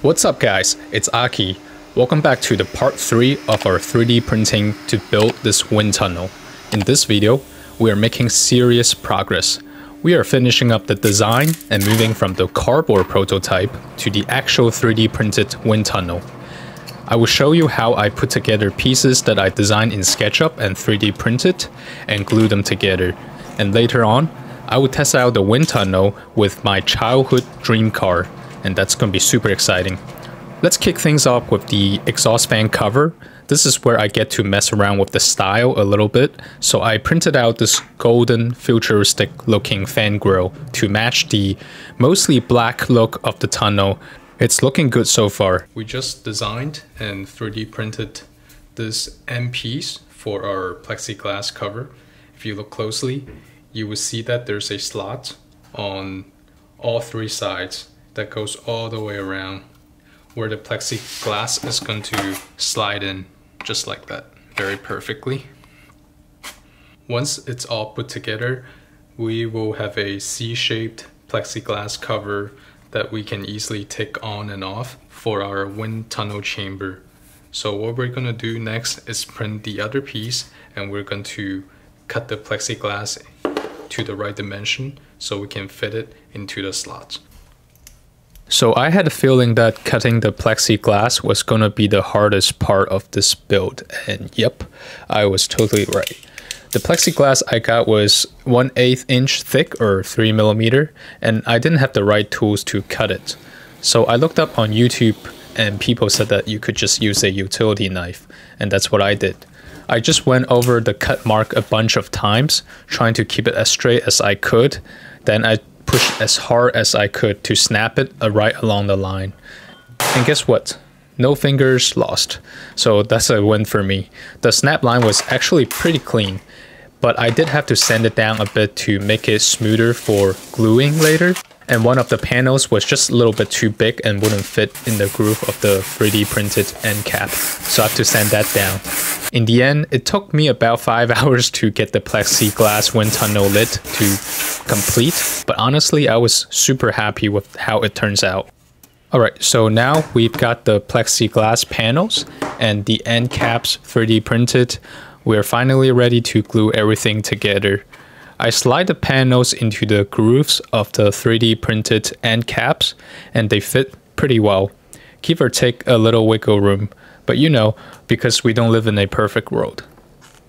What's up guys, it's Aki. Welcome back to the part 3 of our 3D printing to build this wind tunnel. In this video, we are making serious progress. We are finishing up the design and moving from the cardboard prototype to the actual 3D printed wind tunnel. I will show you how I put together pieces that I designed in SketchUp and 3D printed and glue them together. And later on, I will test out the wind tunnel with my childhood dream car. And that's going to be super exciting. Let's kick things off with the exhaust fan cover. This is where I get to mess around with the style a little bit. So I printed out this golden futuristic looking fan grille to match the mostly black look of the tunnel. It's looking good so far. We just designed and 3D printed this end piece for our plexiglass cover. If you look closely, you will see that there's a slot on all three sides that goes all the way around where the plexiglass is going to slide in, just like that, very perfectly. Once it's all put together, we will have a C-shaped plexiglass cover that we can easily take on and off for our wind tunnel chamber. So what we're going to do next is print the other piece, and we're going to cut the plexiglass to the right dimension so we can fit it into the slot. So I had a feeling that cutting the plexiglass was going to be the hardest part of this build, and yep, I was totally right. The plexiglass I got was 1/8 inch thick or 3mm, and I didn't have the right tools to cut it. So I looked up on YouTube and people said that you could just use a utility knife, and that's what I did. I just went over the cut mark a bunch of times, trying to keep it as straight as I could. Then I pushed as hard as I could to snap it right along the line. And guess what? No fingers lost. So that's a win for me. The snap line was actually pretty clean, but I did have to sand it down a bit to make it smoother for gluing later. And one of the panels was just a little bit too big and wouldn't fit in the groove of the 3D printed end cap. So I have to sand that down. In the end, it took me about 5 hours to get the plexiglass wind tunnel lid to complete, but honestly, I was super happy with how it turns out. Alright, so now we've got the plexiglass panels and the end caps 3D printed. We're finally ready to glue everything together. I slide the panels into the grooves of the 3D printed end caps, and they fit pretty well. Give or take a little wiggle room, but you know, because we don't live in a perfect world.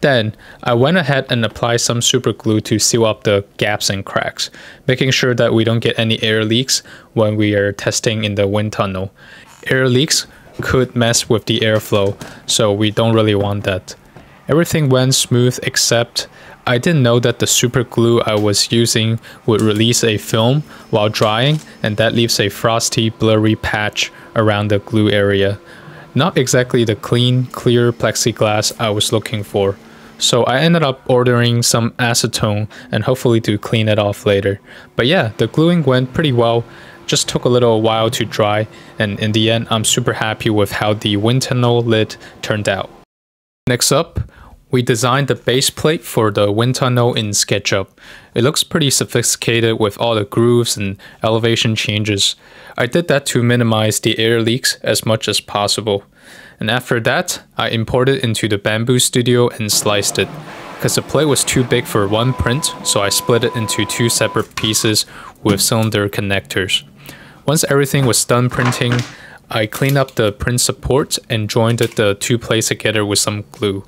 Then, I went ahead and applied some super glue to seal up the gaps and cracks, making sure that we don't get any air leaks when we are testing in the wind tunnel. Air leaks could mess with the airflow, so we don't really want that. Everything went smooth except I didn't know that the super glue I was using would release a film while drying, and that leaves a frosty, blurry patch around the glue area. Not exactly the clean, clear plexiglass I was looking for. So I ended up ordering some acetone and hopefully to clean it off later. But yeah, the gluing went pretty well. Just took a little while to dry, and in the end, I'm super happy with how the wind tunnel lid turned out. Next up, we designed the base plate for the wind tunnel in SketchUp. It looks pretty sophisticated with all the grooves and elevation changes. I did that to minimize the air leaks as much as possible. And after that, I imported it into the Bambu Studio and sliced it. Because the plate was too big for one print, so I split it into two separate pieces with cylinder connectors. Once everything was done printing, I cleaned up the print supports and joined the two plates together with some glue.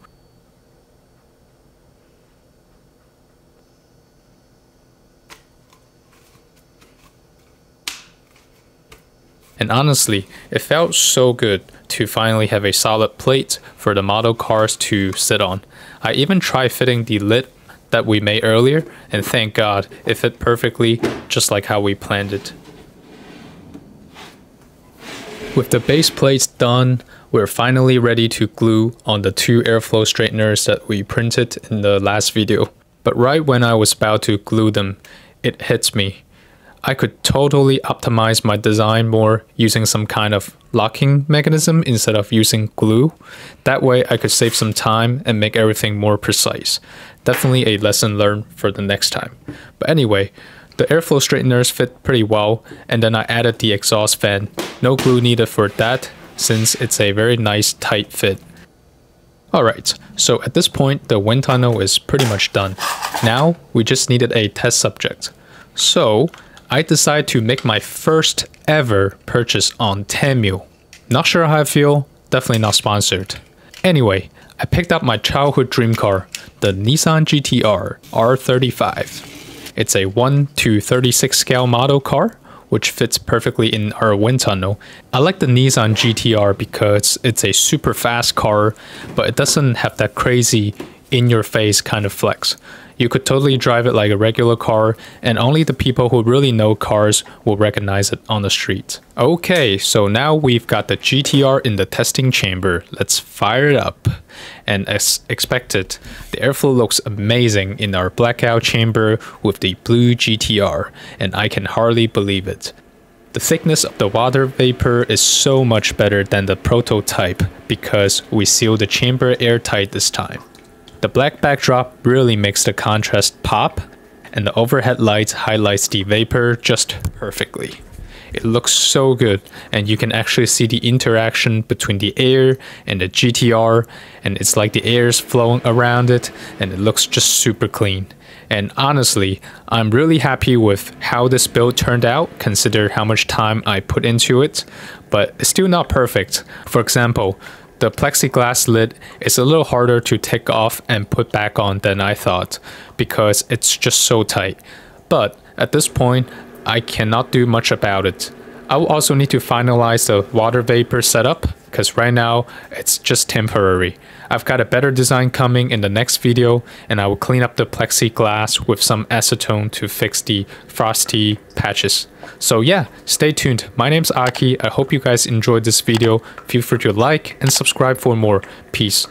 And honestly, it felt so good to finally have a solid plate for the model cars to sit on. I even tried fitting the lid that we made earlier, and thank God it fit perfectly, just like how we planned it. With the base plates done, we're finally ready to glue on the two airflow straighteners that we printed in the last video. But right when I was about to glue them, it hits me. I could totally optimize my design more using some kind of locking mechanism instead of using glue. That way I could save some time and make everything more precise. Definitely a lesson learned for the next time. But anyway, the airflow straighteners fit pretty well, and then I added the exhaust fan. No glue needed for that, since it's a very nice tight fit. Alright, so at this point the wind tunnel is pretty much done. Now we just needed a test subject. So I decided to make my first ever purchase on Temu. Not sure how I feel, definitely not sponsored. Anyway, I picked up my childhood dream car, the Nissan GT-R R35. It's a 1:36 scale model car, which fits perfectly in our wind tunnel. I like the Nissan GT-R because it's a super fast car, but it doesn't have that crazy in-your-face kind of flex. You could totally drive it like a regular car, and only the people who really know cars will recognize it on the street. Okay, so now we've got the GT-R in the testing chamber. Let's fire it up. And as expected, the airflow looks amazing in our blackout chamber with the blue GT-R, and I can hardly believe it. The thickness of the water vapor is so much better than the prototype because we sealed the chamber airtight this time. The black backdrop really makes the contrast pop, and the overhead light highlights the vapor just perfectly. It looks so good, and you can actually see the interaction between the air and the GT-R, and it's like the air is flowing around it, and it looks just super clean. And honestly, I'm really happy with how this build turned out, consider how much time I put into it, but it's still not perfect. For example, the plexiglass lid is a little harder to take off and put back on than I thought, because it's just so tight. But at this point, I cannot do much about it. I will also need to finalize the water vapor setup, because right now it's just temporary. I've got a better design coming in the next video, and I will clean up the plexiglass with some acetone to fix the frosty patches. So yeah, stay tuned. My name's Aki. I hope you guys enjoyed this video. Feel free to like and subscribe for more. Peace.